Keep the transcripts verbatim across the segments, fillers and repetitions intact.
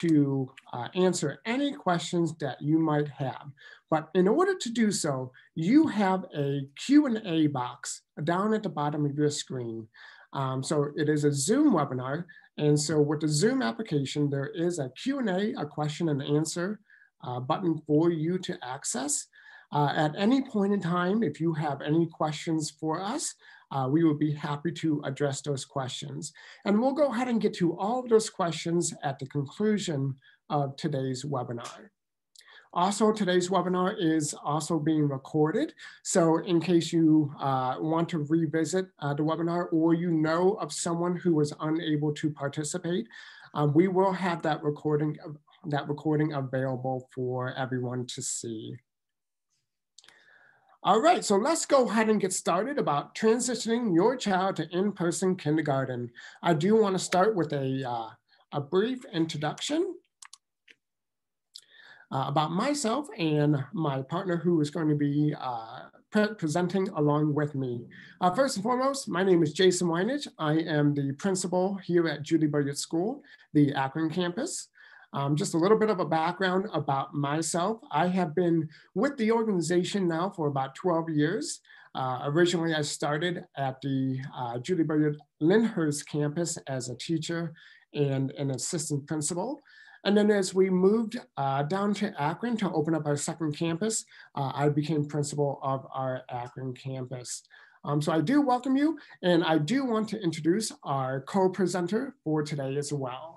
to uh, answer any questions that you might have. But in order to do so, you have a Q and A box down at the bottom of your screen. Um, so it is a Zoom webinar. And so with the Zoom application, there is a Q and A, a question and answer uh, button for you to access. Uh, at any point in time, if you have any questions for us, Uh, we will be happy to address those questions. And we'll go ahead and get to all of those questions at the conclusion of today's webinar. Also, today's webinar is also being recorded. So in case you uh, want to revisit uh, the webinar, or you know of someone who was unable to participate, uh, we will have that recording, that recording available for everyone to see. All right, so let's go ahead and get started about transitioning your child to in-person kindergarten. I do want to start with a, uh, a brief introduction uh, about myself and my partner who is going to be uh, pre presenting along with me. Uh, first and foremost, my name is Jason Wojnicz. I am the principal here at Julie Billiart School, the Akron campus. Um, just a little bit of a background about myself. I have been with the organization now for about twelve years. Uh, originally, I started at the uh, Julie Billiart Lyndhurst campus as a teacher and an assistant principal. And then as we moved uh, down to Akron to open up our second campus, uh, I became principal of our Akron campus. Um, so I do welcome you, and I do want to introduce our co-presenter for today as well.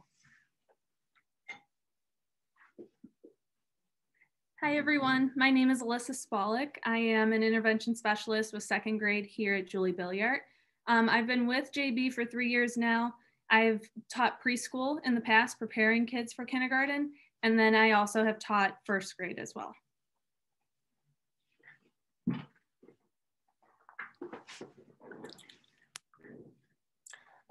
Hi everyone, my name is Alyssa Szpalik. I am an intervention specialist with second grade here at Julie Billiart. Um, I've been with J B for three years now. I've taught preschool in the past, preparing kids for kindergarten, and then I also have taught first grade as well.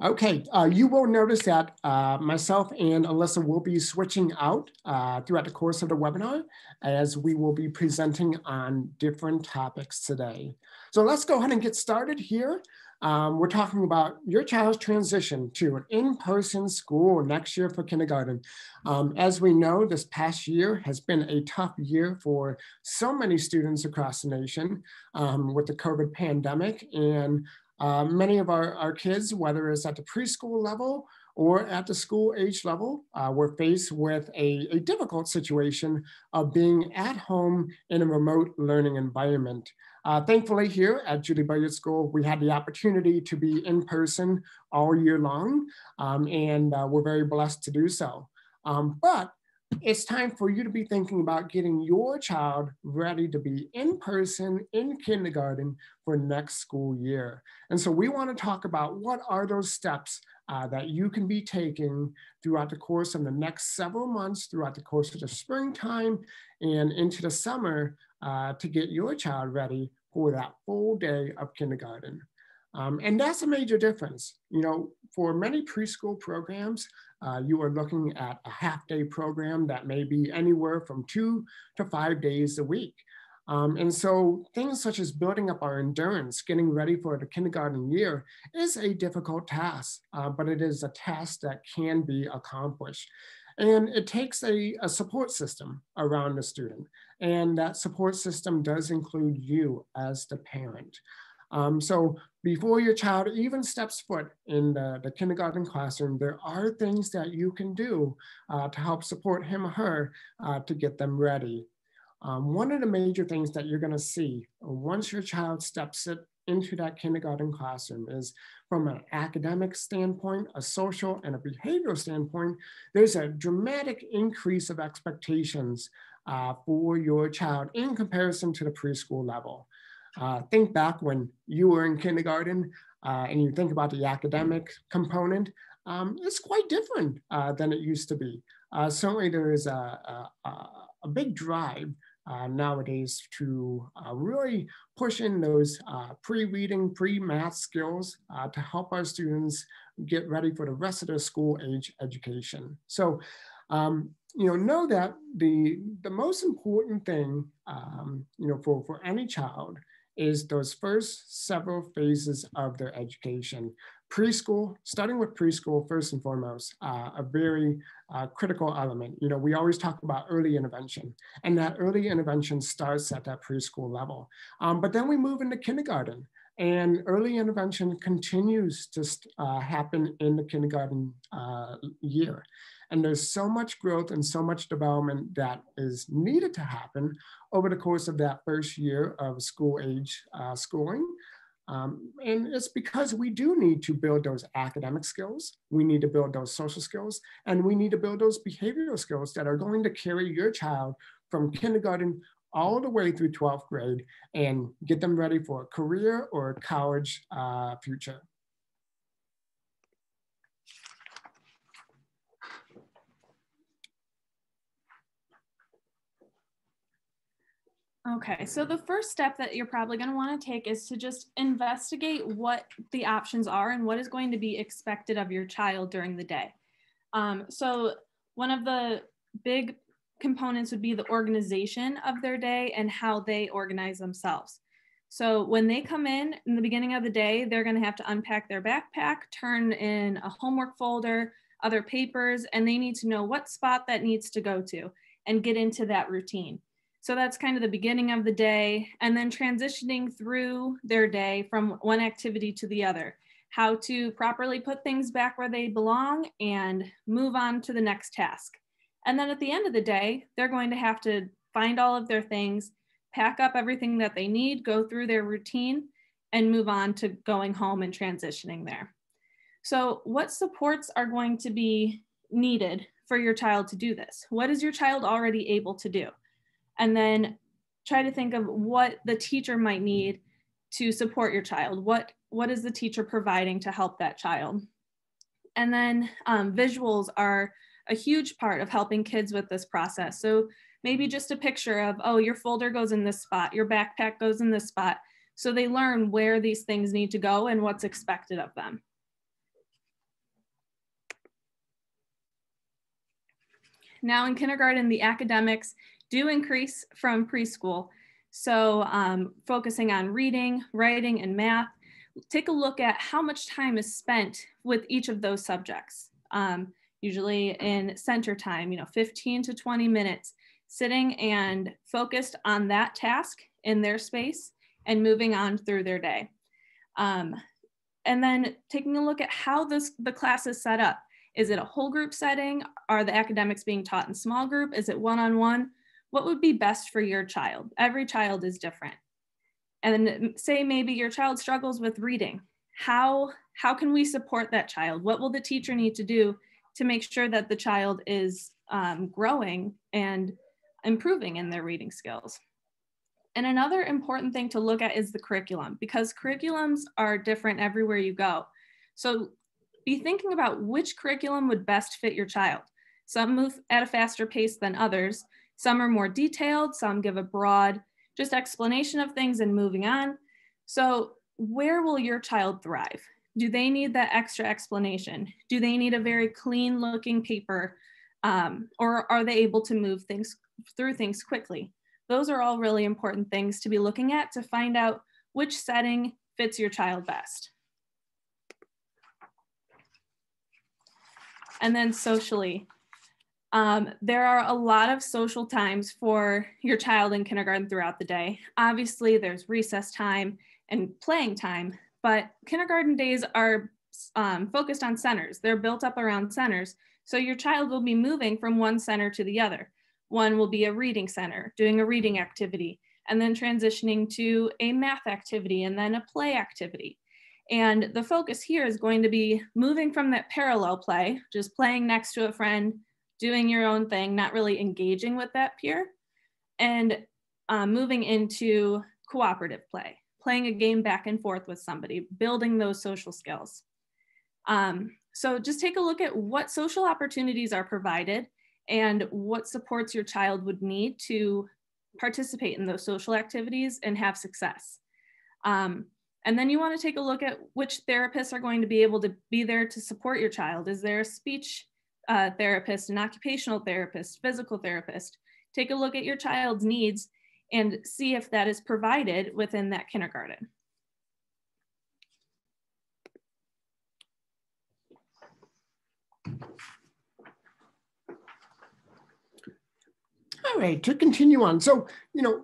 Okay, uh, you will notice that uh, myself and Alyssa will be switching out uh, throughout the course of the webinar as we will be presenting on different topics today. So let's go ahead and get started here. Um, we're talking about your child's transition to an in-person school next year for kindergarten. Um, as we know, this past year has been a tough year for so many students across the nation um, with the COVID pandemic, and Uh, many of our, our kids, whether it's at the preschool level or at the school age level, uh, were faced with a, a difficult situation of being at home in a remote learning environment. Uh, thankfully, here at Julie Billiart School, we had the opportunity to be in person all year long, um, and uh, we're very blessed to do so. Um, but it's time for you to be thinking about getting your child ready to be in person in kindergarten for next school year. And so we want to talk about what are those steps uh, that you can be taking throughout the course of the next several months, throughout the course of the springtime and into the summer uh, to get your child ready for that full day of kindergarten. Um, and that's a major difference. You know, for many preschool programs, uh, you are looking at a half day program that may be anywhere from two to five days a week. Um, and so things such as building up our endurance, getting ready for the kindergarten year is a difficult task, uh, but it is a task that can be accomplished. And it takes a, a support system around the student. And that support system does include you as the parent. Um, so before your child even steps foot in the, the kindergarten classroom, there are things that you can do uh, to help support him or her uh, to get them ready. Um, one of the major things that you're going to see once your child steps it into that kindergarten classroom is, from an academic standpoint, a social and a behavioral standpoint, there's a dramatic increase of expectations uh, for your child in comparison to the preschool level. Uh, think back when you were in kindergarten uh, and you think about the academic component, um, it's quite different uh, than it used to be. Uh, certainly there is a, a, a big drive Uh, nowadays to uh, really push in those uh, pre-reading, pre-math skills uh, to help our students get ready for the rest of their school age education. So, um, you know, know that the, the most important thing, um, you know, for, for any child is those first several phases of their education. Preschool, starting with preschool, first and foremost, uh, a very uh, critical element. You know, we always talk about early intervention, and that early intervention starts at that preschool level. Um, but then we move into kindergarten, and early intervention continues to uh, happen in the kindergarten uh, year. And there's so much growth and so much development that is needed to happen over the course of that first year of school age uh, schooling. Um, and it's because we do need to build those academic skills, we need to build those social skills, and we need to build those behavioral skills that are going to carry your child from kindergarten all the way through twelfth grade and get them ready for a career or a college uh, future. Okay, so the first step that you're probably going to want to take is to just investigate what the options are and what is going to be expected of your child during the day. Um, so one of the big components would be the organization of their day and how they organize themselves. So when they come in in the beginning of the day, they're going to have to unpack their backpack, turn in a homework folder, other papers, and they need to know what spot that needs to go to and get into that routine. So that's kind of the beginning of the day, and then transitioning through their day from one activity to the other, how to properly put things back where they belong and move on to the next task. And then at the end of the day, they're going to have to find all of their things, pack up everything that they need, go through their routine, and move on to going home and transitioning there. So what supports are going to be needed for your child to do this? What is your child already able to do? And then try to think of what the teacher might need to support your child. What, what is the teacher providing to help that child? And then um, visuals are a huge part of helping kids with this process. So maybe just a picture of, oh, your folder goes in this spot, your backpack goes in this spot. So they learn where these things need to go and what's expected of them. Now in kindergarten, the academics do increase from preschool. So um, focusing on reading, writing, and math, take a look at how much time is spent with each of those subjects. Um, usually in center time, you know, fifteen to twenty minutes, sitting and focused on that task in their space and moving on through their day. Um, and then taking a look at how this, the class is set up. Is it a whole group setting? Are the academics being taught in small group? Is it one-on-one? What would be best for your child? Every child is different. And say maybe your child struggles with reading. How, how can we support that child? What will the teacher need to do to make sure that the child is um, growing and improving in their reading skills? And another important thing to look at is the curriculum, because curriculums are different everywhere you go. So be thinking about which curriculum would best fit your child. Some move at a faster pace than others. Some are more detailed, some give a broad just explanation of things and moving on. So where will your child thrive? Do they need that extra explanation? Do they need a very clean looking paper? Um, or are they able to move things through things quickly? Those are all really important things to be looking at to find out which setting fits your child best. And then socially, Um, there are a lot of social times for your child in kindergarten throughout the day. Obviously, there's recess time and playing time, but kindergarten days are um, focused on centers. They're built up around centers. So your child will be moving from one center to the other. One will be a reading center, doing a reading activity, and then transitioning to a math activity and then a play activity. And the focus here is going to be moving from that parallel play, just playing next to a friend, doing your own thing, not really engaging with that peer, and uh, moving into cooperative play, playing a game back and forth with somebody, building those social skills. Um, so just take a look at what social opportunities are provided and what supports your child would need to participate in those social activities and have success. Um, and then you want to take a look at which therapists are going to be able to be there to support your child. Is there a speech uh, therapist, an occupational therapist, physical therapist? Take a look at your child's needs and see if that is provided within that kindergarten. All right, to continue on. So, you know,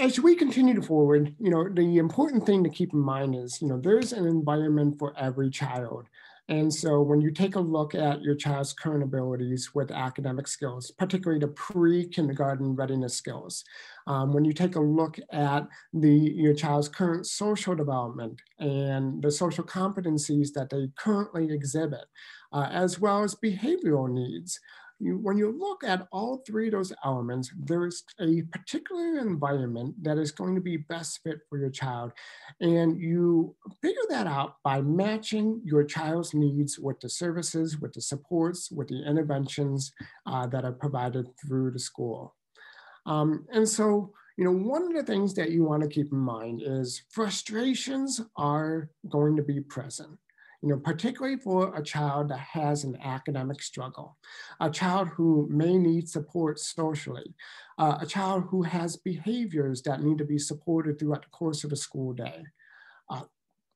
as we continue to forward, you know, the important thing to keep in mind is, you know, there's an environment for every child. And so when you take a look at your child's current abilities with academic skills, particularly the pre-kindergarten readiness skills, um, when you take a look at the, your child's current social development and the social competencies that they currently exhibit, uh, as well as behavioral needs, you, when you look at all three of those elements, there is a particular environment that is going to be best fit for your child. And you figure that out by matching your child's needs with the services, with the supports, with the interventions uh, that are provided through the school. Um, and so, you know, one of the things that you want to keep in mind is frustrations are going to be present. You know, particularly for a child that has an academic struggle, a child who may need support socially, uh, a child who has behaviors that need to be supported throughout the course of a school day. Uh,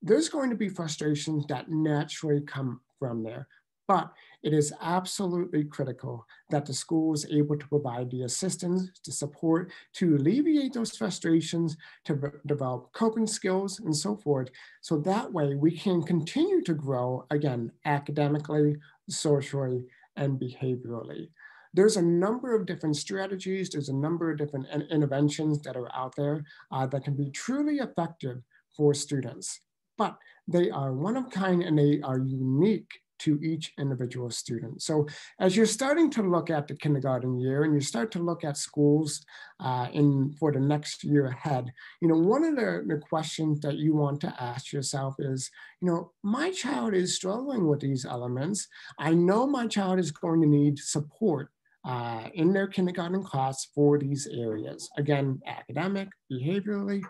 there's going to be frustrations that naturally come from there, but it is absolutely critical that the school is able to provide the assistance, the support, to alleviate those frustrations, to develop coping skills and so forth. So that way we can continue to grow, again, academically, socially, and behaviorally. There's a number of different strategies. There's a number of different interventions that are out there uh, that can be truly effective for students, but they are one of kind and they are unique to each individual student. So as you're starting to look at the kindergarten year and you start to look at schools uh, in for the next year ahead, you know, one of the, the questions that you want to ask yourself is, you know, my child is struggling with these elements. I know my child is going to need support uh, in their kindergarten class for these areas. Again, academic, behaviorally.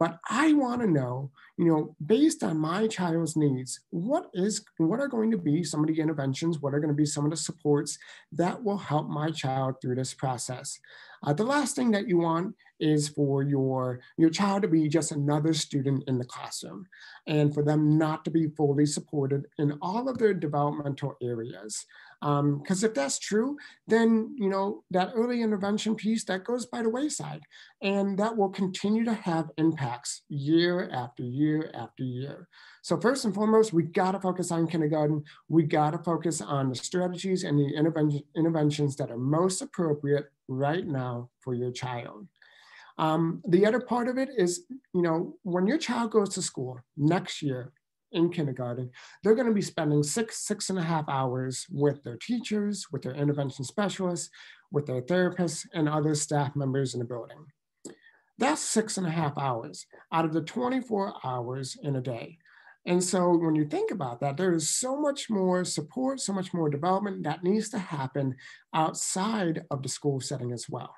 But I want to know, you know, based on my child's needs, what is, what are going to be some of the interventions, what are going to be some of the supports that will help my child through this process. Uh, the last thing that you want is for your, your child to be just another student in the classroom and for them not to be fully supported in all of their developmental areas. Because um, if that's true, then, you know, that early intervention piece, that goes by the wayside, and that will continue to have impacts year after year after year. So first and foremost, we got to focus on kindergarten. We got to focus on the strategies and the intervention, interventions that are most appropriate right now for your child. Um, the other part of it is, you know, when your child goes to school next year, in kindergarten, they're going to be spending six, six and a half hours with their teachers, with their intervention specialists, with their therapists, and other staff members in the building. That's six and a half hours out of the twenty-four hours in a day. And so when you think about that, there is so much more support, so much more development that needs to happen outside of the school setting as well.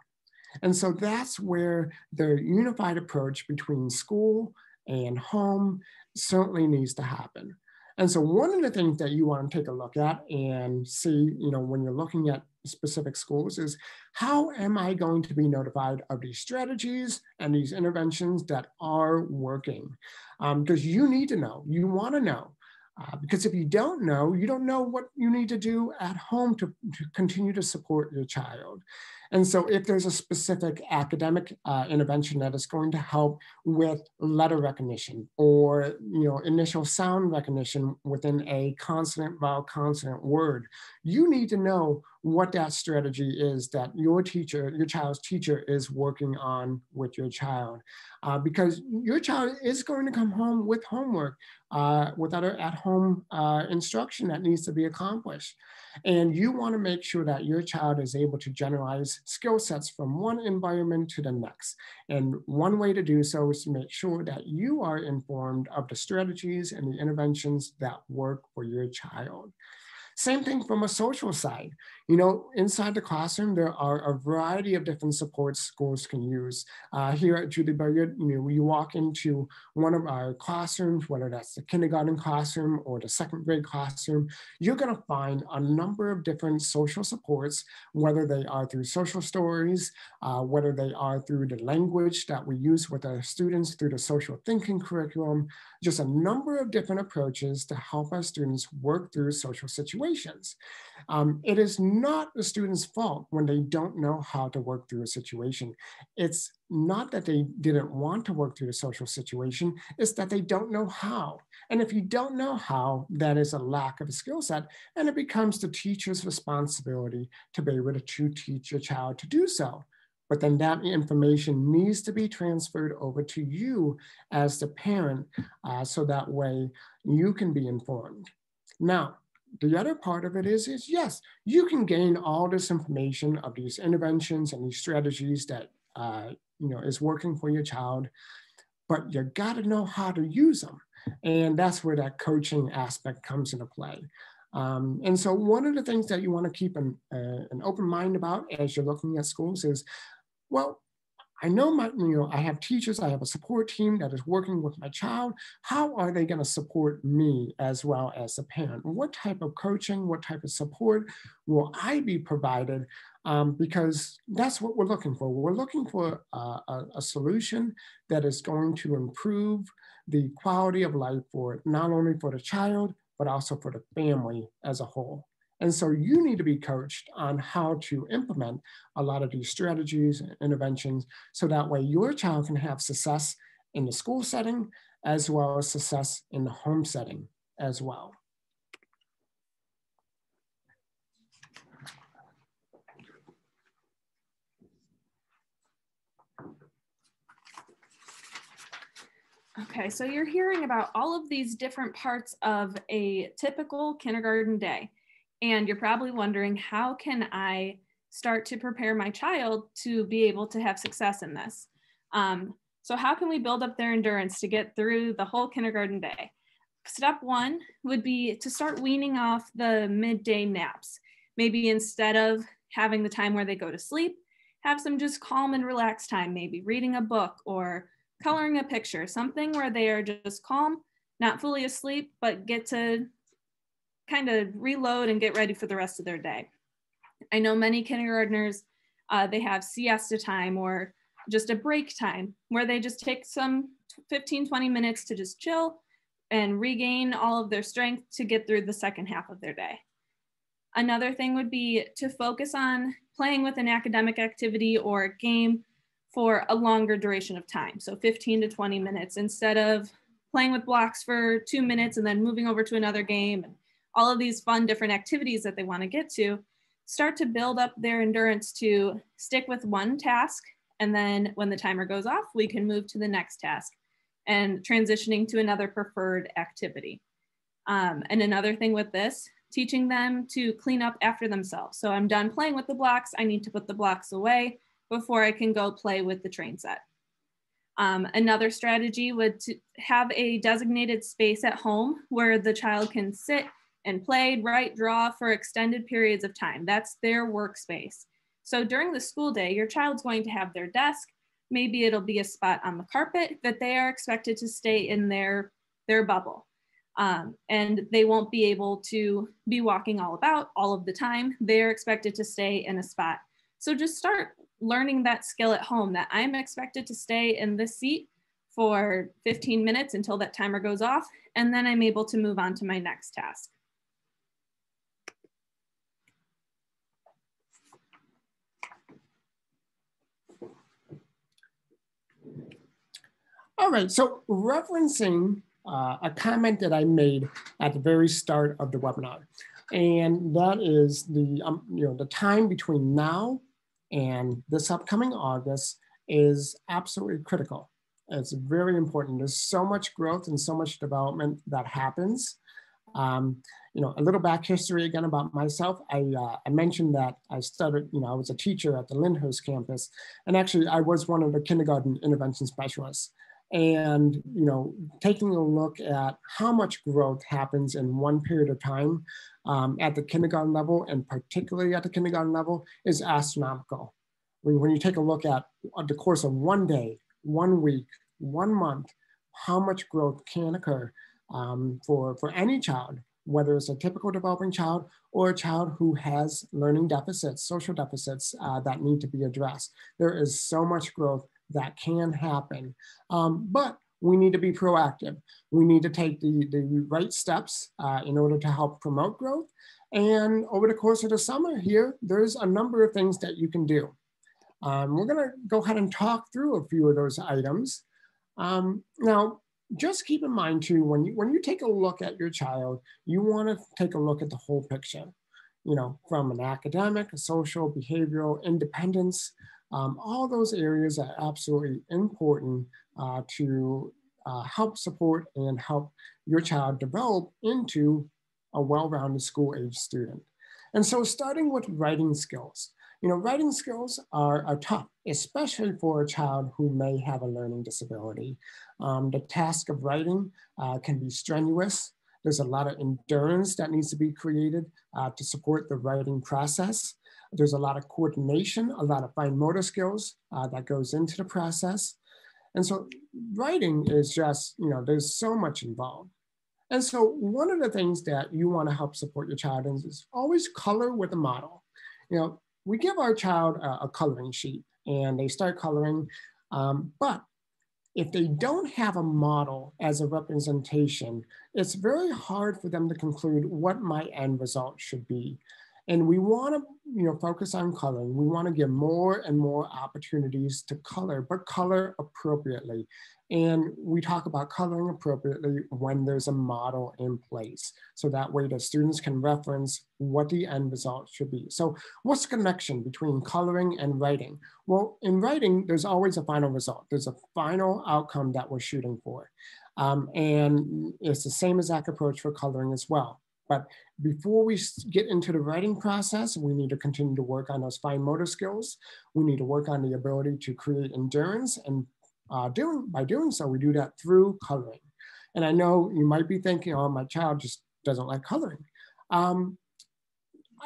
And so that's where the unified approach between school and home certainly needs to happen. And so one of the things that you want to take a look at and see, you know, when you're looking at specific schools is, how am I going to be notified of these strategies and these interventions that are working? Um, because you need to know, you want to know Uh, because if you don't know, you don't know what you need to do at home to, to continue to support your child. And so if there's a specific academic uh, intervention that is going to help with letter recognition or, you know, initial sound recognition within a consonant, vowel, consonant word, you need to know what that strategy is that your teacher, your child's teacher is working on with your child. Uh, because your child is going to come home with homework, uh, with other at-home uh, instruction that needs to be accomplished. And you want to make sure that your child is able to generalize skill sets from one environment to the next. And one way to do so is to make sure that you are informed of the strategies and the interventions that work for your child. Same thing from a social side. You know, inside the classroom, there are a variety of different supports schools can use. Uh, here at Julie Billiart, you know, we walk into one of our classrooms, whether that's the kindergarten classroom or the second grade classroom, you're gonna find a number of different social supports, whether they are through social stories, uh, whether they are through the language that we use with our students through the social thinking curriculum, just a number of different approaches to help our students work through social situations. Um, it is not the student's fault when they don't know how to work through a situation. It's not that they didn't want to work through a social situation, it's that they don't know how. And if you don't know how, that is a lack of a skill set, and it becomes the teacher's responsibility to be able to teach your child to do so. But then that information needs to be transferred over to you as the parent, uh, so that way you can be informed. Now, the other part of it is, is yes, you can gain all this information of these interventions and these strategies that uh, you know is working for your child, but you got to know how to use them. And that's where that coaching aspect comes into play. Um, and so one of the things that you want to keep an, uh, an open mind about as you're looking at schools is, well, I know my, you know, I have teachers, I have a support team that is working with my child. How are they going to support me as well as a parent? What type of coaching, what type of support will I be provided? Um, because that's what we're looking for. We're looking for a, a, a solution that is going to improve the quality of life for not only for the child, but also for the family as a whole. And so you need to be coached on how to implement a lot of these strategies and interventions so that way your child can have success in the school setting as well as success in the home setting as well. Okay, so you're hearing about all of these different parts of a typical kindergarten day. And you're probably wondering, how can I start to prepare my child to be able to have success in this? Um, so how can we build up their endurance to get through the whole kindergarten day? Step one would be to start weaning off the midday naps. Maybe instead of having the time where they go to sleep, have some just calm and relaxed time, maybe reading a book or coloring a picture, something where they are just calm, not fully asleep, but get to kind of reload and get ready for the rest of their day. I know many kindergartners, uh, they have siesta time or just a break time where they just take some fifteen, twenty minutes to just chill and regain all of their strength to get through the second half of their day. Another thing would be to focus on playing with an academic activity or a game for a longer duration of time. So fifteen to twenty minutes instead of playing with blocks for two minutes and then moving over to another game. And all of these fun different activities that they want to get to, start to build up their endurance to stick with one task. And then when the timer goes off, we can move to the next task and transitioning to another preferred activity. Um, and another thing with this, teaching them to clean up after themselves. So I'm done playing with the blocks. I need to put the blocks away before I can go play with the train set. Um, another strategy would to have a designated space at home where the child can sit and played, write, draw for extended periods of time. That's their workspace. So during the school day, your child's going to have their desk. Maybe it'll be a spot on the carpet that they are expected to stay in their, their bubble. Um, and they won't be able to be walking all about all of the time. They're expected to stay in a spot. So just start learning that skill at home that I'm expected to stay in this seat for fifteen minutes until that timer goes off, and then I'm able to move on to my next task. All right, so referencing uh, a comment that I made at the very start of the webinar, and that is the um, you know the time between now and this upcoming August is absolutely critical. It's very important. There's so much growth and so much development that happens. Um, you know, a little back history again about myself. I, uh, I mentioned that I started, you know, I was a teacher at the Lyndhurst campus, and actually I was one of the kindergarten intervention specialists. And, you know, taking a look at how much growth happens in one period of time um, at the kindergarten level, and particularly at the kindergarten level, is astronomical. When, when you take a look at the course of one day, one week, one month, how much growth can occur um, for, for any child, whether it's a typical developing child or a child who has learning deficits, social deficits uh, that need to be addressed. There is so much growth that can happen, um, but we need to be proactive. We need to take the, the right steps uh, in order to help promote growth. And over the course of the summer here, there's a number of things that you can do. Um, we're gonna go ahead and talk through a few of those items. Um, now, just keep in mind too, when you, when you take a look at your child, you wanna take a look at the whole picture, you know, from an academic, a social, behavioral, independence. Um, all those areas are absolutely important uh, to uh, help support and help your child develop into a well-rounded school-age student. And so starting with writing skills. You know, writing skills are, are tough, especially for a child who may have a learning disability. Um, the task of writing uh, can be strenuous. There's a lot of endurance that needs to be created uh, to support the writing process. There's a lot of coordination, a lot of fine motor skills uh, that goes into the process. And so writing is just, you know, there's so much involved. And so one of the things that you want to help support your child in is always color with a model. You know, we give our child a, a coloring sheet and they start coloring, um, but if they don't have a model as a representation, it's very hard for them to conclude what my end result should be. And we want to, you know, focus on coloring. We want to give more and more opportunities to color, but color appropriately. And we talk about coloring appropriately when there's a model in place. So that way the students can reference what the end result should be. So what's the connection between coloring and writing? Well, in writing, there's always a final result. There's a final outcome that we're shooting for. Um, and it's the same exact approach for coloring as well. But before we get into the writing process, we need to continue to work on those fine motor skills. We need to work on the ability to create endurance, and uh, doing, by doing so, we do that through coloring. And I know you might be thinking, oh, my child just doesn't like coloring. Um,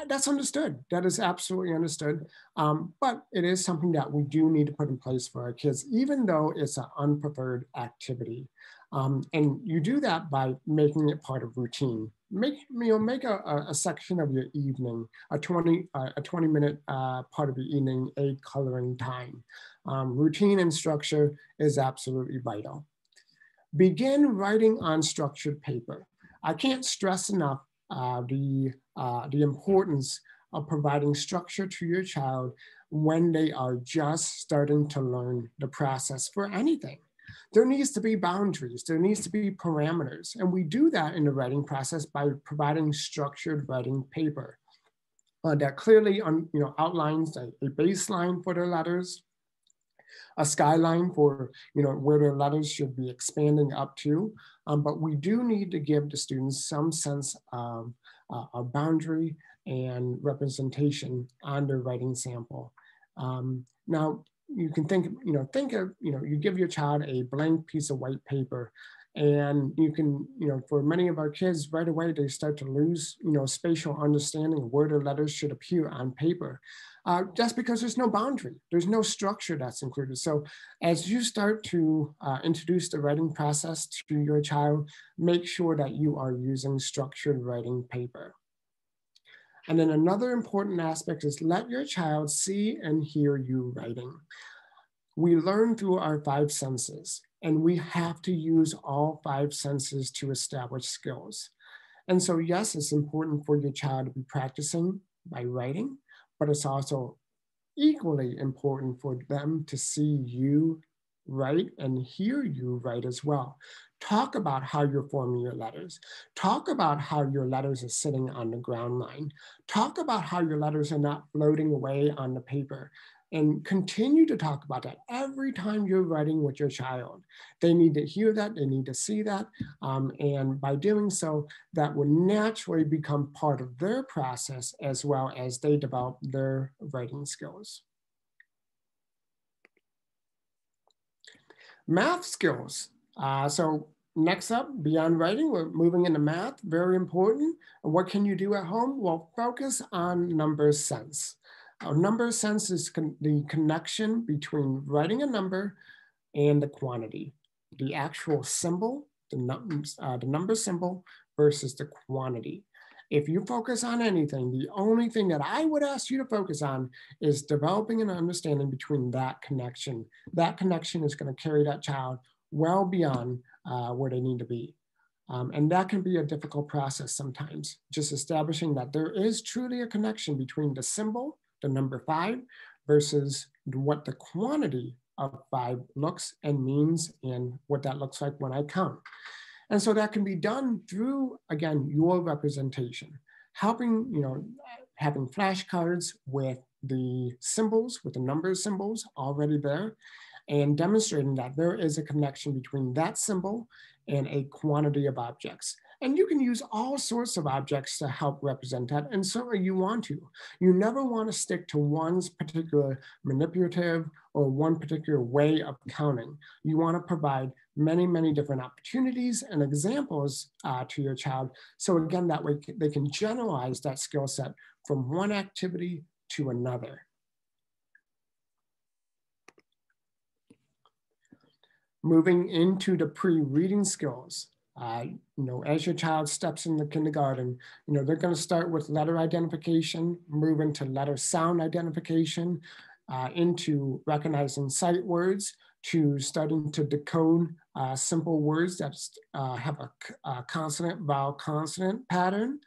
that's understood. That is absolutely understood. Um, but it is something that we do need to put in place for our kids, even though it's an unpreferred activity. Um, and you do that by making it part of routine. Make, you know, make a, a section of your evening, a twenty, uh, a twenty minute uh, part of your evening, a coloring time. Um, routine and structure is absolutely vital. Begin writing on structured paper. I can't stress enough uh, the, uh, the importance of providing structure to your child when they are just starting to learn the process for anything. There needs to be boundaries, there needs to be parameters, and we do that in the writing process by providing structured writing paper uh, that clearly um, you know, outlines a, a baseline for their letters, a skyline for you know, where their letters should be expanding up to, um, but we do need to give the students some sense of uh, a boundary and representation on their writing sample. Um, now, you can think, you know, think of, you know, you give your child a blank piece of white paper, and you can, you know, for many of our kids right away, they start to lose, you know, spatial understanding of where their letters should appear on paper. Uh, just because there's no boundary, there's no structure that's included. So as you start to uh, introduce the writing process to your child, make sure that you are using structured writing paper. And then another important aspect is let your child see and hear you writing. We learn through our five senses, and we have to use all five senses to establish skills. And so yes, it's important for your child to be practicing by writing, but it's also equally important for them to see you write and hear you write as well. Talk about how you're forming your letters. Talk about how your letters are sitting on the ground line. Talk about how your letters are not floating away on the paper. And continue to talk about that every time you're writing with your child. They need to hear that, they need to see that. Um, and by doing so, that will naturally become part of their process as well as they develop their writing skills. Math skills. Uh, so next up, beyond writing, we're moving into math, very important. And what can you do at home? Well, focus on number sense. Our number sense is con the connection between writing a number and the quantity, the actual symbol, the, num uh, the number symbol versus the quantity. If you focus on anything, the only thing that I would ask you to focus on is developing an understanding between that connection. That connection is going to carry that child well beyond uh, where they need to be. Um, and that can be a difficult process sometimes, just establishing that there is truly a connection between the symbol, the number five, versus what the quantity of five looks and means and what that looks like when I count. And so that can be done through, again, your representation, helping, you know, having flashcards with the symbols, with the number symbols already there, and demonstrating that there is a connection between that symbol and a quantity of objects. And you can use all sorts of objects to help represent that, and certainly you want to. You never want to stick to one particular manipulative or one particular way of counting. You want to provide many, many different opportunities and examples uh, to your child. So again, that way they can generalize that skill set from one activity to another. Moving into the pre-reading skills. Uh, you know, as your child steps into kindergarten, you know, they're going to start with letter identification, move into letter sound identification, uh, into recognizing sight words, to starting to decode uh, simple words that uh, have a, a consonant, vowel, consonant pattern.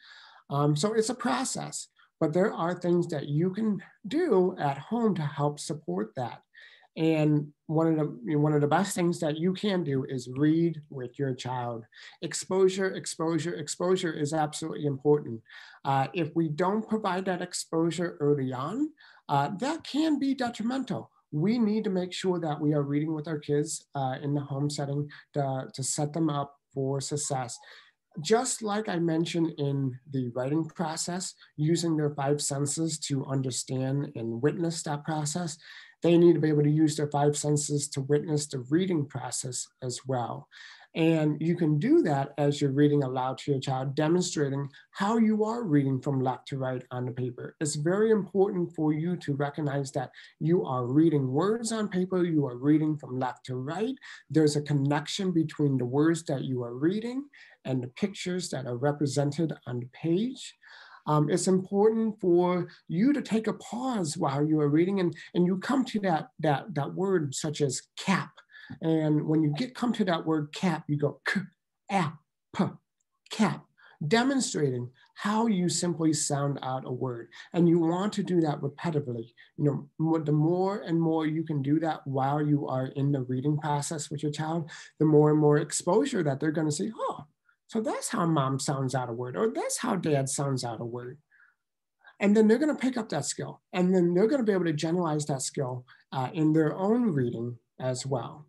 Um, so it's a process, but there are things that you can do at home to help support that. And one of the one of the best things that you can do is read with your child. Exposure, exposure, exposure is absolutely important. Uh, if we don't provide that exposure early on, uh, that can be detrimental. We need to make sure that we are reading with our kids uh, in the home setting to, to set them up for success. Just like I mentioned in the writing process, using their five senses to understand and witness that process, they need to be able to use their five senses to witness the reading process as well. And you can do that as you're reading aloud to your child, demonstrating how you are reading from left to right on the paper. It's very important for you to recognize that you are reading words on paper, you are reading from left to right. There's a connection between the words that you are reading and the pictures that are represented on the page. Um, it's important for you to take a pause while you are reading, and, and you come to that, that, that word such as cap. And when you get come to that word cap, you go k, a, p, cap, demonstrating how you simply sound out a word. And you want to do that repetitively. You know, the more and more you can do that while you are in the reading process with your child, the more and more exposure that they're going to see, oh, so that's how mom sounds out a word, or that's how dad sounds out a word. And then they're going to pick up that skill. And then they're going to be able to generalize that skill uh, in their own reading as well.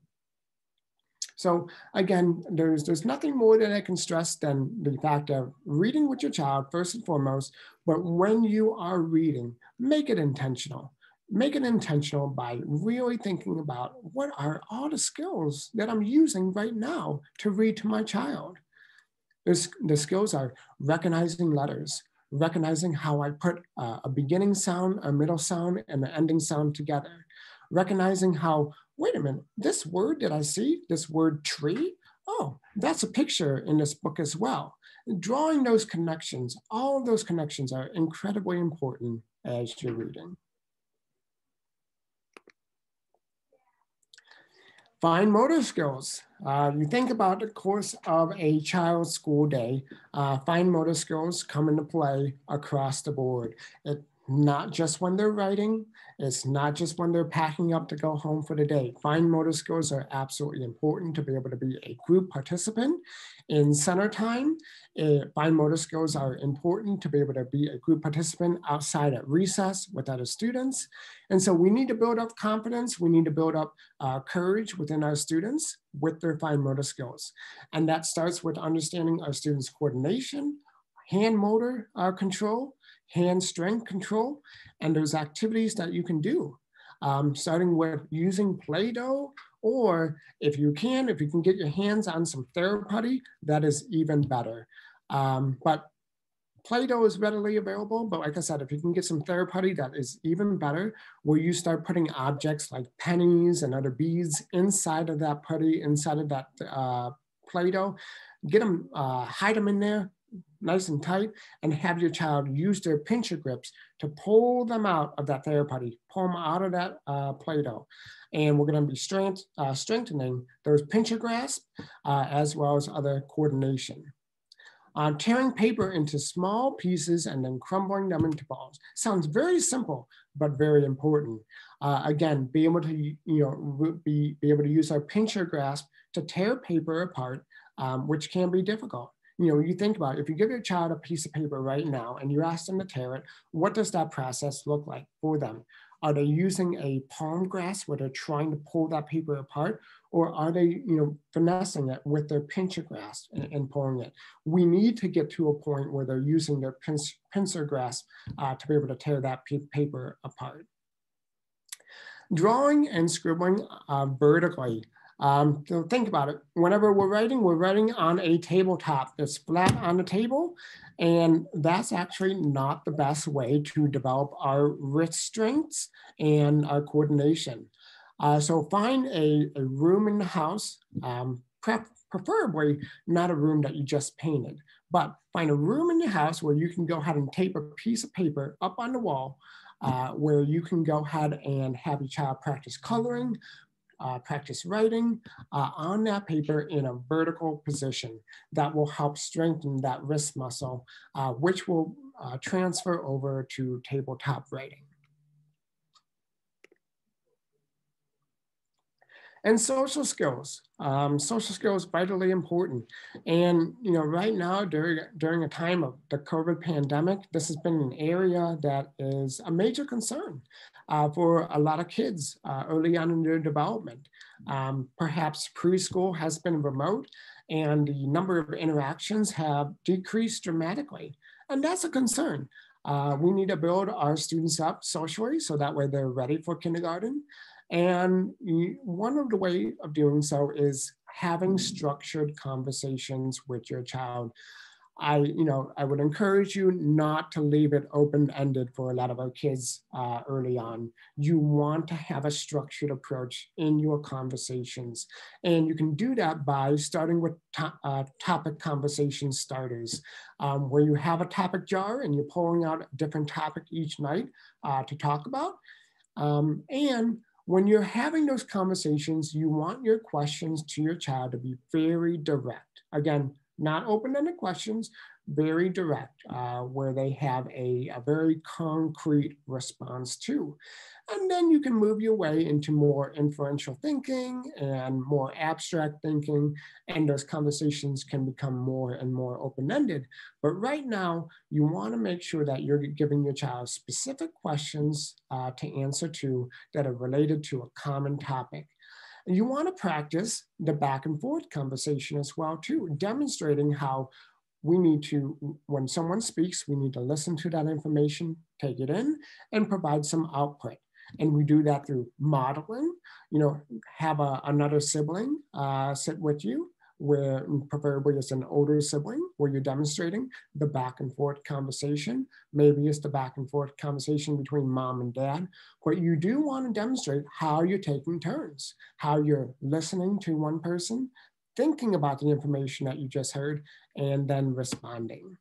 So again, there's, there's nothing more that I can stress than the fact of reading with your child first and foremost, but when you are reading, make it intentional. Make it intentional by really thinking about what are all the skills that I'm using right now to read to my child. The skills are recognizing letters, recognizing how I put uh, a beginning sound, a middle sound, and an ending sound together. Recognizing how, wait a minute, this word that I see, this word tree, oh, that's a picture in this book as well. Drawing those connections, all of those connections are incredibly important as you're reading. Fine motor skills. Uh, you think about the course of a child's school day, uh, fine motor skills come into play across the board. It's not just when they're writing, it's not just when they're packing up to go home for the day. Fine motor skills are absolutely important to be able to be a group participant in center time. Uh, fine motor skills are important to be able to be a group participant outside at recess with other students. And so we need to build up confidence. We need to build up uh, courage within our students with their fine motor skills. And that starts with understanding our students' coordination, hand motor uh, control, hand strength control, and those activities that you can do, um, starting with using Play-Doh, or if you can, if you can get your hands on some therapy, that is even better. Um, but Play-Doh is readily available, but like I said, if you can get some therapy, that is even better, where you start putting objects like pennies and other beads inside of that putty, inside of that uh, Play-Doh, get them, uh, hide them in there, nice and tight, and have your child use their pincher grips to pull them out of that therapy, pull them out of that uh, Play-Doh. And we're going to be strength, uh, strengthening those pincher grasp uh, as well as other coordination. Uh, tearing paper into small pieces and then crumbling them into balls. Sounds very simple, but very important. Uh, again, be able to, you know, be, be able to use our pincher grasp to tear paper apart, um, which can be difficult. You know, you think about it, if you give your child a piece of paper right now and you ask them to tear it, what does that process look like for them? Are they using a palm grasp where they're trying to pull that paper apart? Or are they, you know, finessing it with their pincher grasp and, and pulling it? We need to get to a point where they're using their pin pincer grasp uh, to be able to tear that paper apart. Drawing and scribbling uh, vertically. Um, so think about it. Whenever we're writing, we're writing on a tabletop that's flat on the table, and that's actually not the best way to develop our wrist strengths and our coordination. Uh, so find a, a room in the house, um, preferably not a room that you just painted, but find a room in the house where you can go ahead and tape a piece of paper up on the wall, uh, where you can go ahead and have your child practice coloring, Uh, practice writing uh, on that paper in a vertical position. That will help strengthen that wrist muscle, uh, which will uh, transfer over to tabletop writing. And social skills. Um, social skills vitally important. And you know, right now during, during a time of the COVID pandemic, this has been an area that is a major concern uh, for a lot of kids uh, early on in their development. Um, perhaps preschool has been remote and the number of interactions have decreased dramatically. And that's a concern. Uh, we need to build our students up socially so that way they're ready for kindergarten. And one of the ways of doing so is having structured conversations with your child. I, you know, I would encourage you not to leave it open-ended for a lot of our kids uh, early on. You want to have a structured approach in your conversations. And you can do that by starting with to uh, topic conversation starters, um, where you have a topic jar and you're pulling out a different topic each night uh, to talk about. Um, and when you're having those conversations, you want your questions to your child to be very direct. Again, not open-ended questions, very direct, uh, where they have a, a very concrete response to. And then you can move your way into more inferential thinking and more abstract thinking, and those conversations can become more and more open-ended. But right now, you want to make sure that you're giving your child specific questions uh, to answer to that are related to a common topic. And you want to practice the back and forth conversation as well too, demonstrating how we need to, when someone speaks, we need to listen to that information, take it in, and provide some output. And we do that through modeling, you know, have a, another sibling uh, sit with you, where preferably it's an older sibling, where you're demonstrating the back and forth conversation. Maybe it's the back and forth conversation between mom and dad, but you do want to demonstrate how you're taking turns, how you're listening to one person, thinking about the information that you just heard, and then responding.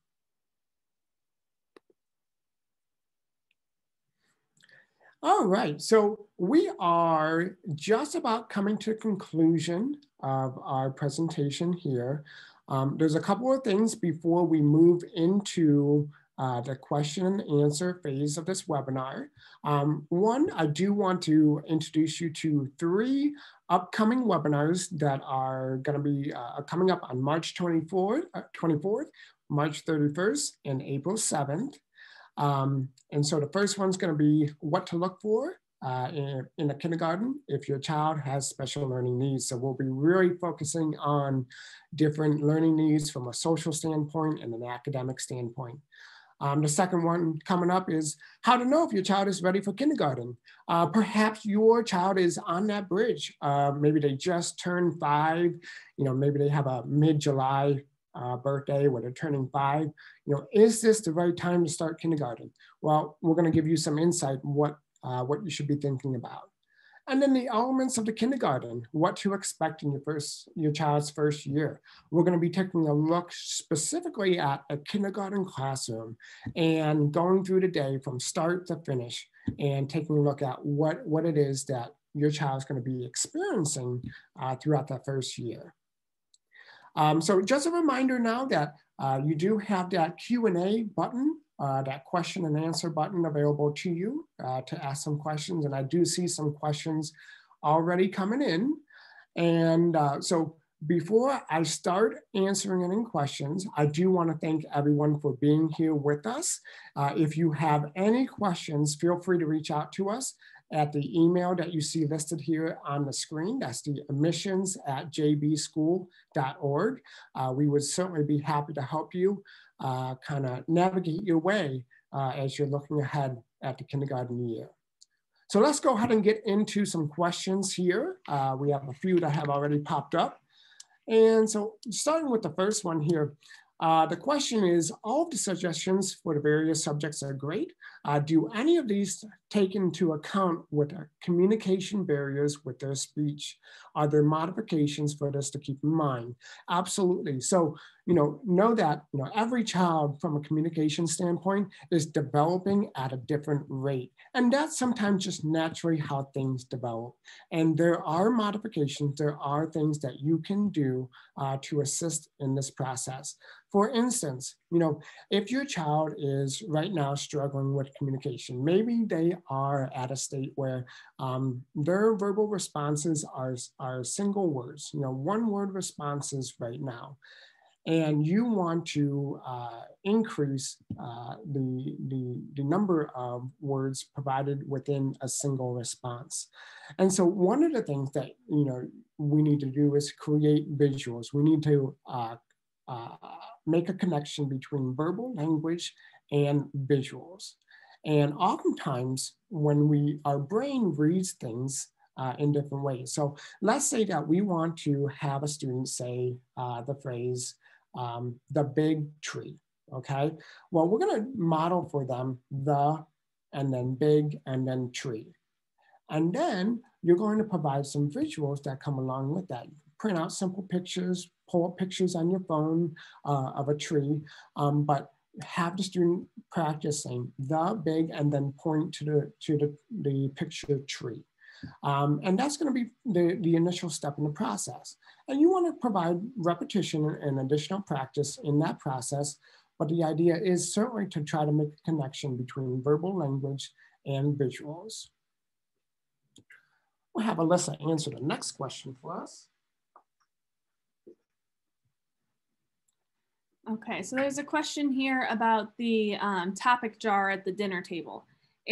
All right, so we are just about coming to a conclusion of our presentation here. Um, there's a couple of things before we move into uh, the question and answer phase of this webinar. Um, one, I do want to introduce you to three upcoming webinars that are going to be uh, coming up on March twenty-fourth, uh, twenty-fourth, March thirty-first, and April seventh. Um, and so the first one's going to be what to look for uh, in, in a kindergarten if your child has special learning needs. So we'll be really focusing on different learning needs from a social standpoint and an academic standpoint. Um, the second one coming up is how to know if your child is ready for kindergarten. Uh, perhaps your child is on that bridge. Uh, maybe they just turned five, you know, maybe they have a mid-July Uh, birthday, when they're turning five, you know, is this the right time to start kindergarten? Well, we're going to give you some insight what uh, what you should be thinking about, and then the elements of the kindergarten, what to expect in your first your child's first year. We're going to be taking a look specifically at a kindergarten classroom and going through the day from start to finish and taking a look at what what it is that your child's going to be experiencing uh, throughout that first year. Um, so just a reminder now that uh, you do have that Q and A button, uh, that question and answer button available to you uh, to ask some questions. And I do see some questions already coming in. And uh, so before I start answering any questions, I do want to thank everyone for being here with us. Uh, if you have any questions, feel free to reach out to us at the email that you see listed here on the screen. That's the admissions at j b school dot org. Uh, we would certainly be happy to help you uh, kind of navigate your way uh, as you're looking ahead at the kindergarten year. So let's go ahead and get into some questions here. Uh, we have a few that have already popped up. And so starting with the first one here, Uh, the question is, all of the suggestions for the various subjects are great. Uh, do any of these take into account with communication barriers with their speech? Are there modifications for this to keep in mind? Absolutely. So, you know, know that, you know, every child from a communication standpoint is developing at a different rate. And that's sometimes just naturally how things develop. And there are modifications, there are things that you can do uh, to assist in this process. For instance, you know, if your child is right now struggling with communication, maybe they are at a state where um, their verbal responses are, are single words, you know, one word responses right now. And you want to uh, increase uh, the, the, the number of words provided within a single response. And so one of the things that, you know, we need to do is create visuals. We need to uh, uh, make a connection between verbal language and visuals. And oftentimes when we, our brain reads things Uh, in different ways. So let's say that we want to have a student say uh, the phrase, um, the big tree, okay? Well, we're gonna model for them the, and then big, and then tree. And then you're going to provide some visuals that come along with that. Print out simple pictures, pull up pictures on your phone uh, of a tree, um, but have the student practicing the big and then point to the, to the, the picture tree. Um, and that's going to be the, the initial step in the process. And you want to provide repetition and additional practice in that process, but the idea is certainly to try to make a connection between verbal language and visuals. We'll have Alyssa answer the next question for us. Okay, so there's a question here about the um, topic jar at the dinner table.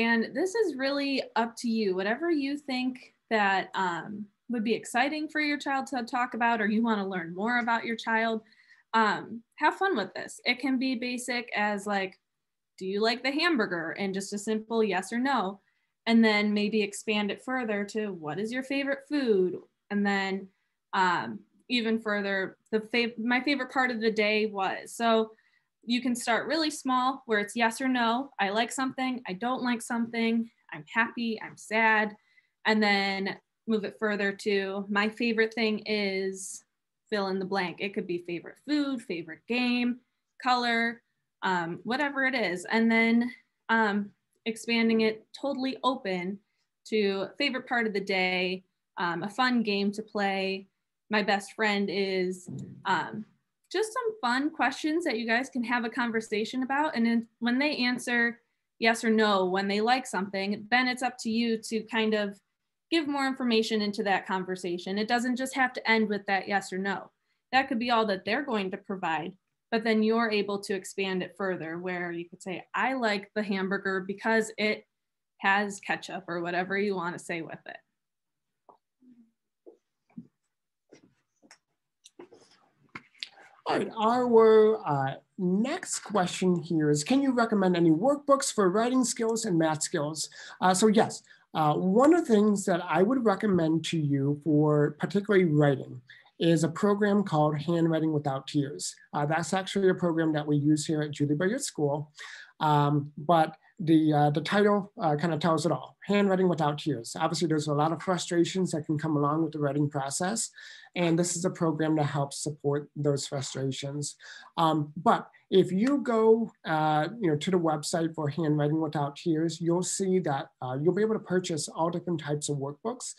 And this is really up to you, whatever you think that um, would be exciting for your child to talk about, or you want to learn more about your child, um, have fun with this. It can be basic as like, do you like the hamburger? And just a simple yes or no. And then maybe expand it further to what is your favorite food? And then um, even further, the fav my favorite part of the day was. So you can start really small where it's yes or no. I like something, I don't like something, I'm happy, I'm sad. And then move it further to my favorite thing is fill in the blank. It could be favorite food, favorite game, color, um, whatever it is. And then um, expanding it totally open to favorite part of the day, um, a fun game to play. My best friend is um, just some fun questions that you guys can have a conversation about. And then when they answer yes or no, when they like something, then it's up to you to kind of give more information into that conversation. It doesn't just have to end with that yes or no. That could be all that they're going to provide, but then you're able to expand it further where you could say, I like the hamburger because it has ketchup, or whatever you want to say with it. All right, our uh, next question here is, can you recommend any workbooks for writing skills and math skills? Uh, so yes, uh, one of the things that I would recommend to you for particularly writing is a program called Handwriting Without Tears. Uh, that's actually a program that we use here at Julie Billiart School, um, but the, uh, the title uh, kind of tells it all, Handwriting Without Tears. Obviously, there's a lot of frustrations that can come along with the writing process, and this is a program that helps support those frustrations. Um, but if you go uh, you know, to the website for Handwriting Without Tears, you'll see that uh, you'll be able to purchase all different types of workbooks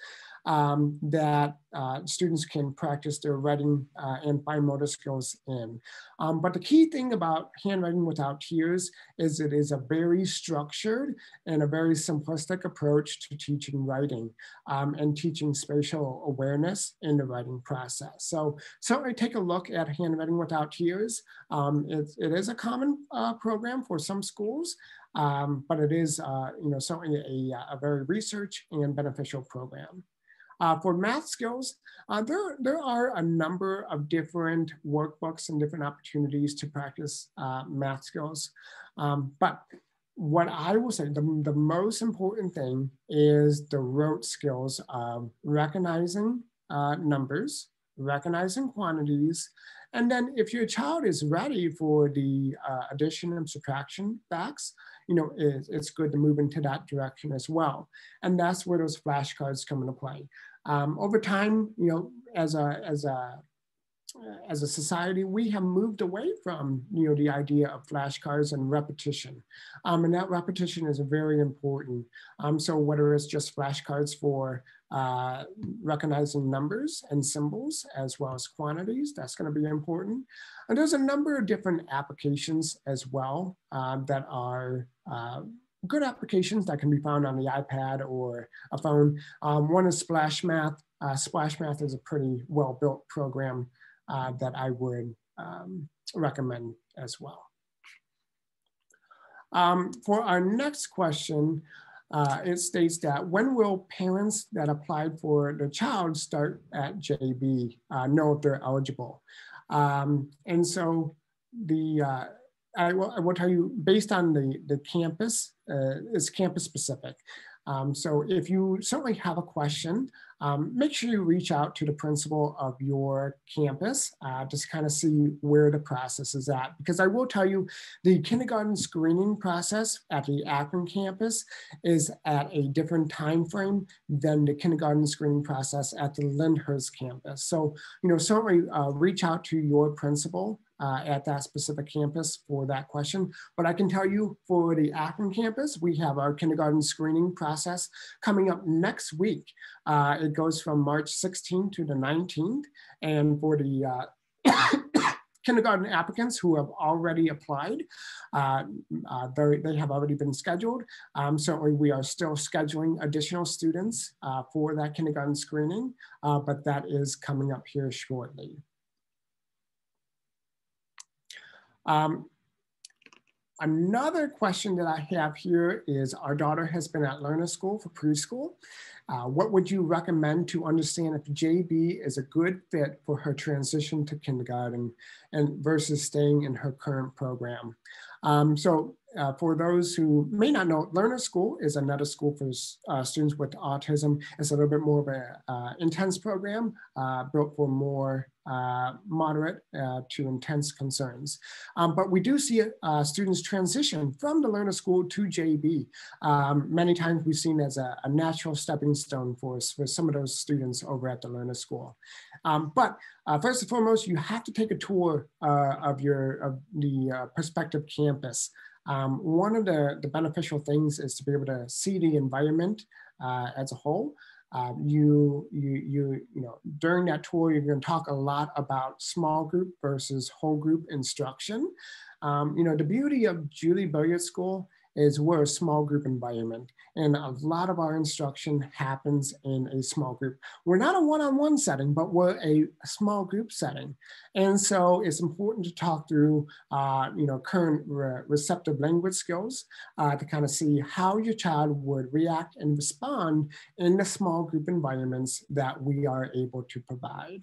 um, that uh, students can practice their writing uh, and fine motor skills in. Um, but the key thing about Handwriting Without Tears is it is a very structured and a very simplistic approach to teaching writing um, and teaching spatial awareness in the writing process. So certainly take a look at Handwriting Without Tears. Um, it, it is a common uh, program for some schools, um, but it is uh, you know, certainly a, a very research and beneficial program. Uh, for math skills, uh, there, there are a number of different workbooks and different opportunities to practice uh, math skills. Um, but what I will say, the, the most important thing is the rote skills of recognizing uh, numbers, recognizing quantities, and then if your child is ready for the uh, addition and subtraction facts, you know, it, it's good to move into that direction as well. And that's where those flashcards come into play. Um, over time, you know, as a, as a, as a society, we have moved away from, you know, the idea of flashcards and repetition. Um, and that repetition is very important. Um, so whether it's just flashcards for uh, recognizing numbers and symbols, as well as quantities, that's going to be important. And there's a number of different applications as well uh, that are uh, good applications that can be found on the iPad or a phone. Um, one is Splash Math. Uh, Splash Math is a pretty well-built program Uh, that I would um, recommend as well. Um, for our next question, uh, it states that when will parents that applied for their child start at J B uh, know if they're eligible? Um, and so the uh, I, will, I will tell you, based on the, the campus, uh, it's campus specific. Um, so if you certainly have a question, um, make sure you reach out to the principal of your campus, uh, just kind of see where the process is at. Because I will tell you, the kindergarten screening process at the Akron campus is at a different time frame than the kindergarten screening process at the Lyndhurst campus. So, you know, certainly uh, reach out to your principal Uh, at that specific campus for that question. But I can tell you for the Akron campus, we have our kindergarten screening process coming up next week. Uh, it goes from March sixteenth to the nineteenth. And for the uh, kindergarten applicants who have already applied, uh, uh, they have already been scheduled. Um, certainly we are still scheduling additional students uh, for that kindergarten screening, uh, but that is coming up here shortly. Um, another question that I have here is, our daughter has been at Learner School for preschool. Uh, what would you recommend to understand if J B is a good fit for her transition to kindergarten and versus staying in her current program? Um, so uh, for those who may not know, Learner School is another school for uh, students with autism. It's a little bit more of an uh, intense program uh, built for more Uh, moderate uh, to intense concerns. Um, but we do see uh, students transition from the Learner School to J B. Um, many times we've seen as a, a natural stepping stone for us, for some of those students over at the Learner School. Um, but uh, first and foremost, you have to take a tour uh, of, your, of the uh, prospective campus. Um, one of the, the beneficial things is to be able to see the environment uh, as a whole. Uh, you, you, you, you know, during that tour, you're going to talk a lot about small group versus whole group instruction. Um, you know, the beauty of Julie Billiart School is we're a small group environment, and a lot of our instruction happens in a small group. We're not a one-on-one setting, but we're a small group setting. And so it's important to talk through, uh, you know, current re receptive language skills uh, to kind of see how your child would react and respond in the small group environments that we are able to provide.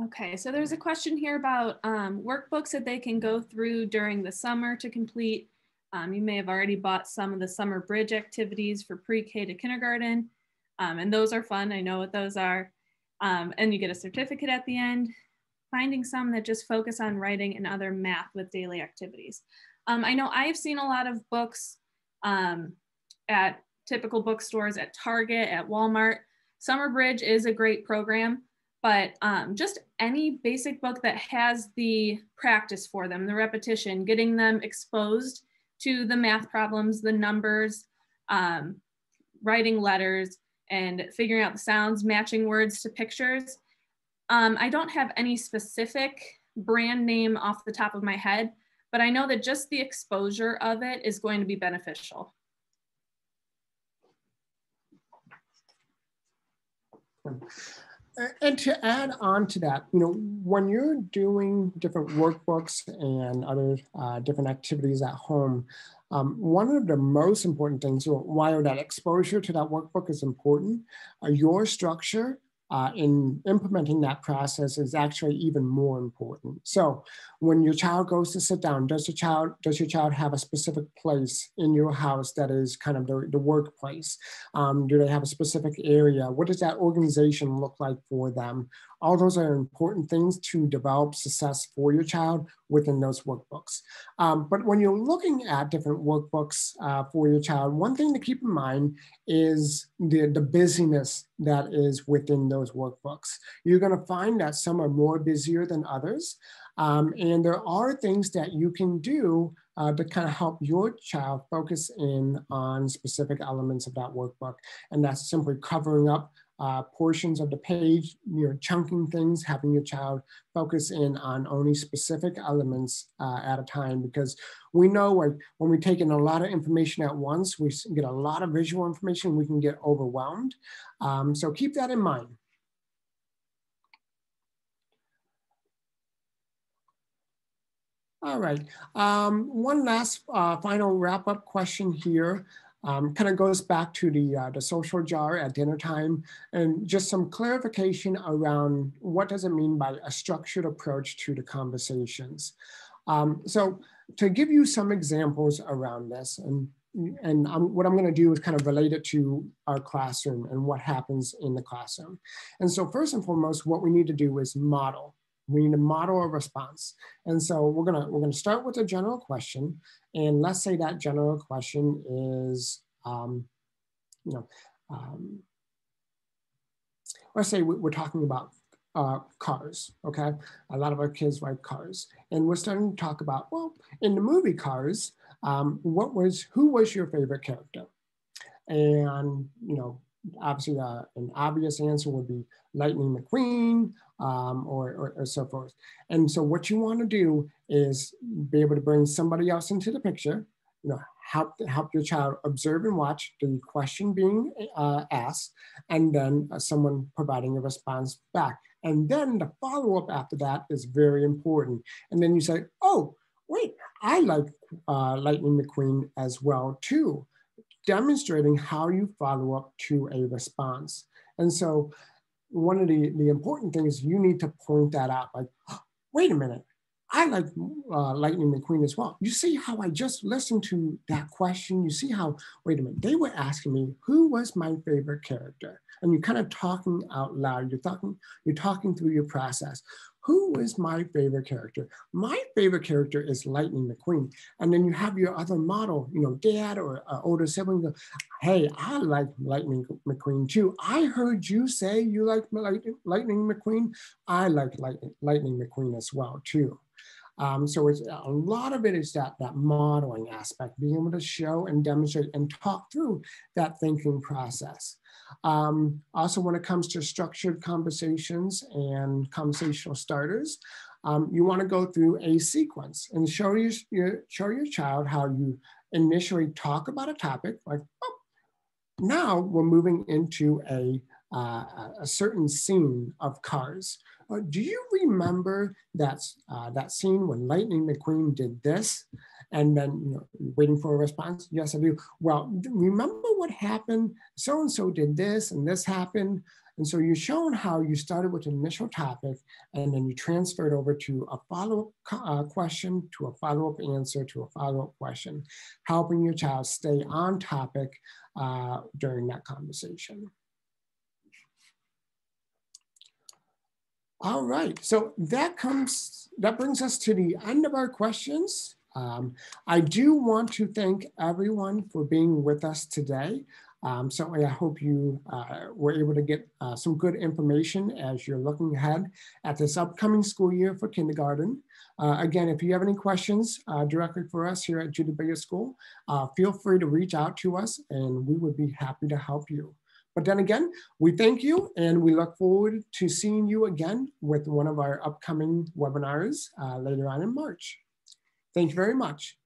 Okay, so there's a question here about um, workbooks that they can go through during the summer to complete. Um, you may have already bought some of the Summer Bridge activities for pre-K to kindergarten, um, and those are fun. I know what those are. Um, and you get a certificate at the end. Finding some that just focus on writing and other math with daily activities. Um, I know I've seen a lot of books um, at typical bookstores, at Target, at Walmart. Summer Bridge is a great program. But um, just any basic book that has the practice for them, the repetition, getting them exposed to the math problems, the numbers, um, writing letters, and figuring out the sounds, matching words to pictures. Um, I don't have any specific brand name off the top of my head, but I know that just the exposure of it is going to be beneficial. Hmm. And to add on to that, you know, when you're doing different workbooks and other uh, different activities at home, um, one of the most important things, while that exposure to that workbook is important, uh, your structure uh, in implementing that process is actually even more important. So when your child goes to sit down, does your child, does your child have a specific place in your house that is kind of the, the workplace? Um, do they have a specific area? What does that organization look like for them? All those are important things to develop success for your child within those workbooks. Um, but when you're looking at different workbooks uh, for your child, one thing to keep in mind is the, the busyness that is within those workbooks. You're going to find that some are more busier than others. Um, and there are things that you can do uh, to kind of help your child focus in on specific elements of that workbook. And that's simply covering up uh, portions of the page, you know, chunking things, having your child focus in on only specific elements uh, at a time, because we know when, when we take in a lot of information at once, we get a lot of visual information, we can get overwhelmed. Um, so keep that in mind. All right, um, one last uh, final wrap-up question here. Um, kind of goes back to the, uh, the social jar at dinner time, and just some clarification around what does it mean by a structured approach to the conversations. Um, so to give you some examples around this, and, and I'm, what I'm going to do is kind of relate it to our classroom and what happens in the classroom. And so first and foremost, what we need to do is model. We need to model a response. And so we're gonna, we're gonna start with a general question. And let's say that general question is, um, you know, um, let's say we're talking about uh, cars, okay? A lot of our kids like cars. And we're starting to talk about, well, in the movie Cars, um, what was, who was your favorite character? And, you know, obviously uh, an obvious answer would be Lightning McQueen, um, or, or, or so forth. And so what you want to do is be able to bring somebody else into the picture, you know, help, help your child observe and watch the question being uh, asked, and then uh, someone providing a response back. And then the follow-up after that is very important. And then you say, oh, wait, I like uh, Lightning McQueen as well too, demonstrating how you follow up to a response. And so one of the, the important things, you need to point that out, like, oh, wait a minute, I like uh, Lightning McQueen as well. You see how I just listened to that question? You see how, wait a minute, they were asking me, who was my favorite character? And you're kind of talking out loud. You're talking, you're talking through your process. Who is my favorite character? My favorite character is Lightning McQueen. And then you have your other model, you know, dad or uh, older sibling go, hey, I like Lightning McQueen too. I heard you say you like Lightning McQueen. I like Lightning, Lightning McQueen as well too. Um, so it's, a lot of it is that, that modeling aspect, being able to show and demonstrate and talk through that thinking process. Um, also, when it comes to structured conversations and conversational starters, um, you want to go through a sequence and show your, your, show your child how you initially talk about a topic, like, oh, now we're moving into a Uh, a certain scene of Cars. Uh, do you remember that, uh, that scene when Lightning McQueen did this? And then, you know, waiting for a response. Yes, I do. Well, remember what happened? So-and-so did this and this happened. And so you're shown how you started with an initial topic and then you transferred over to a follow-up uh, question, to a follow-up answer, to a follow-up question, helping your child stay on topic uh, during that conversation. All right, so that comes, that brings us to the end of our questions. Um, I do want to thank everyone for being with us today. Um, certainly, I hope you uh, were able to get uh, some good information as you're looking ahead at this upcoming school year for kindergarten. Uh, again, if you have any questions uh, directly for us here at Julie Billiart School, uh, feel free to reach out to us and we would be happy to help you. But then again, we thank you and we look forward to seeing you again with one of our upcoming webinars uh, later on in March. Thank you very much.